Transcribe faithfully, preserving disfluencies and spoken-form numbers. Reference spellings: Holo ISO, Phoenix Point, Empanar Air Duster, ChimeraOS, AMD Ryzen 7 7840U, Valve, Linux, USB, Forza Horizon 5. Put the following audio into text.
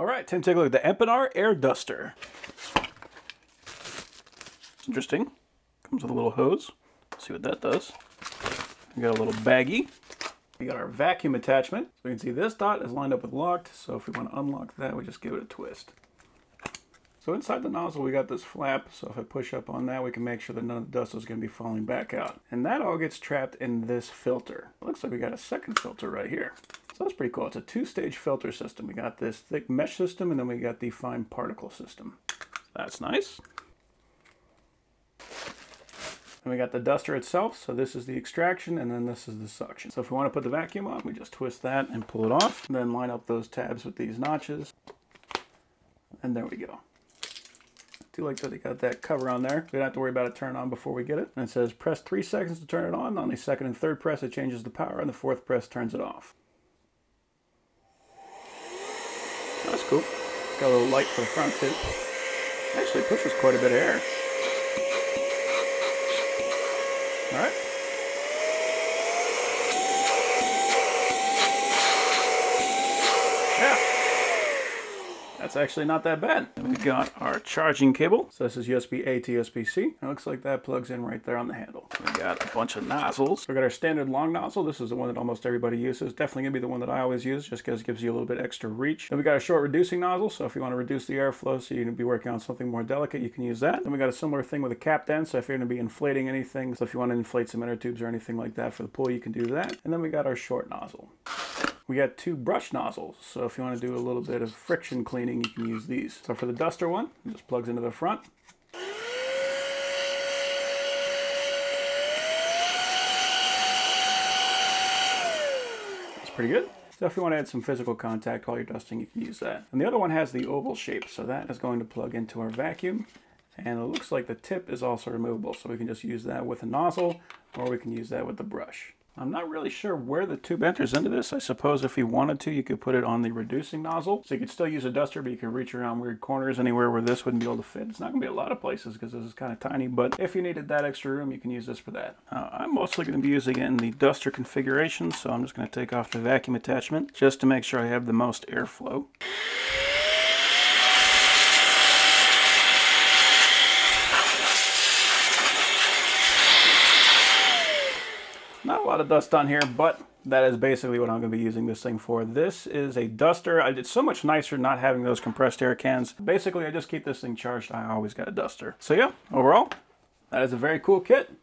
All right, time to take a look at the Empanar Air Duster. It's interesting. Comes with a little hose. Let's see what that does. We got a little baggie. We got our vacuum attachment. So we can see this dot is lined up with locked. So if we want to unlock that, we just give it a twist. So inside the nozzle, we got this flap. So if I push up on that, we can make sure that none of the dust is going to be falling back out. And that all gets trapped in this filter. It looks like we got a second filter right here. So that's pretty cool. It's a two-stage filter system. We got this thick mesh system, and then we got the fine particle system. That's nice. And we got the duster itself. So this is the extraction, and then this is the suction. So if we want to put the vacuum on, we just twist that and pull it off, and then line up those tabs with these notches. And there we go. I do like that they got that cover on there. We don't have to worry about it turning on before we get it. And it says press three seconds to turn it on. On the second and third press, it changes the power, and the fourth press turns it off. That's cool. Got a little light for the front too. Actually pushes quite a bit of air. All right. Yeah. That's actually not that bad. Then we got our charging cable. So this is U S B A to U S B C. It looks like that plugs in right there on the handle. We got a bunch of nozzles. We got our standard long nozzle. This is the one that almost everybody uses. Definitely gonna be the one that I always use just because it gives you a little bit extra reach. Then we got a short reducing nozzle. So if you want to reduce the airflow so you're gonna be working on something more delicate, you can use that. Then we got a similar thing with a capped end. So if you're gonna be inflating anything, so if you want to inflate some inner tubes or anything like that for the pool, you can do that. And then we got our short nozzle. We got two brush nozzles, so if you want to do a little bit of friction cleaning, you can use these. So for the duster one, it just plugs into the front. That's pretty good. So if you want to add some physical contact while you're dusting, you can use that. And the other one has the oval shape, so that is going to plug into our vacuum. And it looks like the tip is also removable, so we can just use that with a nozzle, or we can use that with the brush. I'm not really sure where the tube enters into this. I suppose if you wanted to, you could put it on the reducing nozzle. So you could still use a duster, but you could reach around weird corners anywhere where this wouldn't be able to fit. It's not gonna be a lot of places because this is kind of tiny, but if you needed that extra room, you can use this for that. Uh, I'm mostly gonna be using it in the duster configuration, so I'm just gonna take off the vacuum attachment just to make sure I have the most airflow. Not a lot of dust on here, but that is basically what I'm going to be using this thing for. This is a duster. It's so much nicer not having those compressed air cans. Basically, I just keep this thing charged. I always got a duster. So yeah, overall, that is a very cool kit.